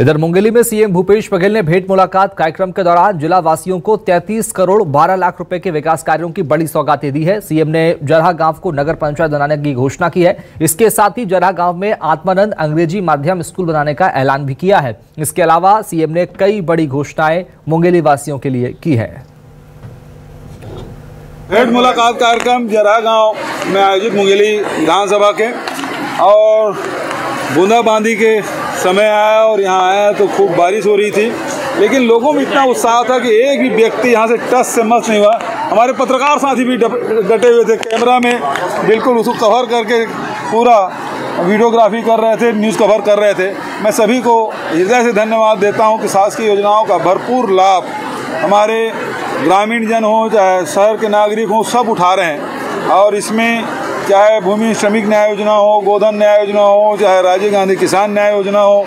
इधर मुंगेली में सीएम भूपेश बघेल ने भेंट मुलाकात कार्यक्रम के दौरान जिला वासियों को 33 करोड़ 12 लाख रुपए के विकास कार्यों की बड़ी सौगातें दी है। सीएम ने जरहा गांव को नगर पंचायत बनाने की घोषणा की है। इसके साथ ही जरहा गांव में आत्मानंद अंग्रेजी माध्यम स्कूल बनाने का ऐलान भी किया है। इसके अलावा सीएम ने कई बड़ी घोषणाएं मुंगेली वासियों के लिए की है। भेंट मुलाकात कार्यक्रम जरहा गाँव में आयोजित मुंगेली विधानसभा के और बूंदाबांदी के समय आया और यहाँ आया तो खूब बारिश हो रही थी, लेकिन लोगों में इतना उत्साह था कि एक भी व्यक्ति यहाँ से टच से मस नहीं हुआ। हमारे पत्रकार साथी भी डटे हुए थे, कैमरा में बिल्कुल उसको कवर करके पूरा वीडियोग्राफी कर रहे थे, न्यूज़ कवर कर रहे थे। मैं सभी को हृदय से धन्यवाद देता हूँ कि शासकीय योजनाओं का भरपूर लाभ हमारे ग्रामीण जन हों चाहे शहर के नागरिक हों, सब उठा रहे हैं। और इसमें चाहे भूमि श्रमिक न्याय योजना हो, गोधन न्याय योजना हो, चाहे राजीव गांधी किसान न्याय योजना हो।